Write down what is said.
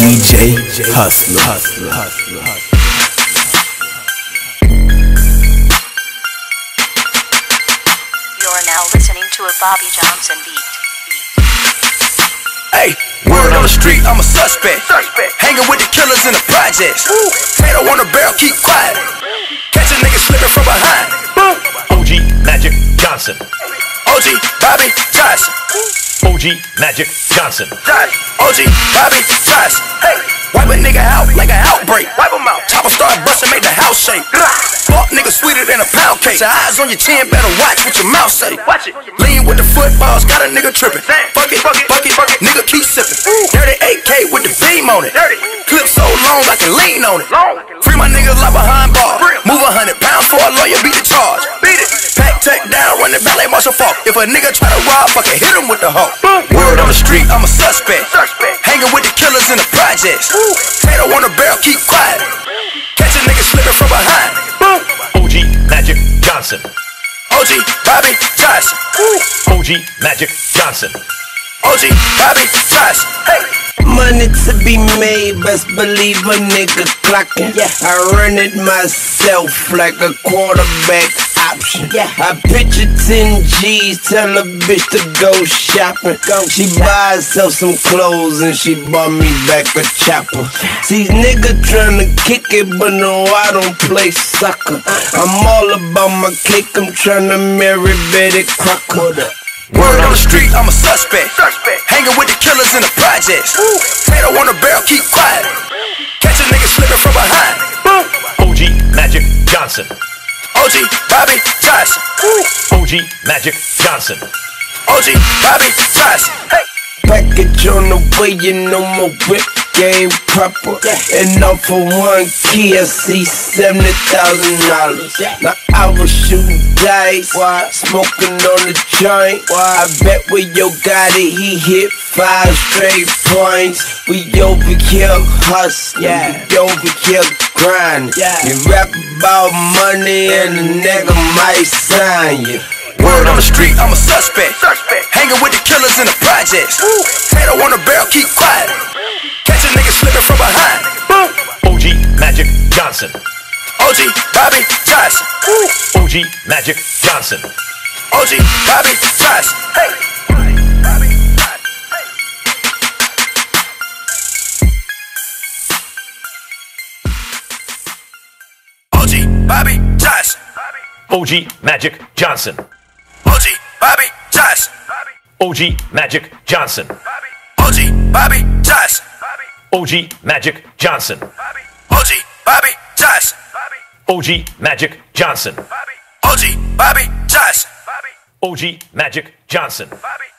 DJ Hustler. A Bobby Johnson beat. Hey, word on the street, I'm a suspect. Hanging with the killers in the projects. Tato on the barrel, keep quiet. Catch a nigga slipping from behind. Boom. OG Magic Johnson. OG Bobby Johnson. OG Magic Johnson. OG Bobby Johnson. Hey, wipe a nigga out like an outbreak. Wipe him out. Chopper start busting, make the house shake. Fuck nigga sweeter than a pound cake. Your eyes on your chin, better watch what your mouth say. Watch it. Lean with the footballs, got a nigga tripping. Fuck it, nigga keep sipping. Dirty AK with the beam on it. Clip so long I can lean on it. Free my niggas like behind bars. Move 100 pounds for a lawyer, beat the charge. Beat it. Pack tech down, run the ballet martial fuck. If a nigga try to rob, fucking hit him with the hawk. Word on the street, I'm a suspect. Hanging with the killers in the projects. Tato on the barrel, keep quiet. Catch a nigga slipping from behind. OG Magic Johnson. OG Bobby Johnson. OG Magic Johnson. OG Bobby Johnson. Hey. Money to be made, best believe a nigga clocking. Yeah. I run it myself like a quarterback option. Yeah. I picture 10 G's, tell a bitch to go shopping. She buy herself some clothes and she bought me back a chopper. See, nigga tryna kick it, but no, I don't play sucker. I'm all about my cake, I'm tryna marry Betty Crocker. Word on the street, I'm a suspect. Hanging with the killers in the projects. Tato on the barrel, keep quiet. Catch a nigga slipping from behind. OG Magic Johnson. OG Bobby Johnson. OG Magic Johnson. OG Bobby Johnson. Hey. Package on the way, you know my whip game proper. And all for one key, I see $70,000. Now I was shooting dice, smoking on the joint. I bet with your guy that he hit 5 straight points. We over here hustling, we over here grinding. You rap about money and the nigga might sign you. Word on the street, I'm a suspect. Hanging with the killers in the projects. Tato on the barrel, keep quiet. Catch a nigga slipping from behind. OG Magic Johnson. OG Bobby Johnson. OG Magic Johnson. OG Bobby Johnson. Hey. OG Bobby Johnson. OG Magic Johnson. OG Bobby Johnson. OG Magic Johnson. OG Bobby Johnson. OG Magic Johnson. OG Bobby Johnson. OG Magic Johnson. OG Bobby Johnson. OG Magic Johnson.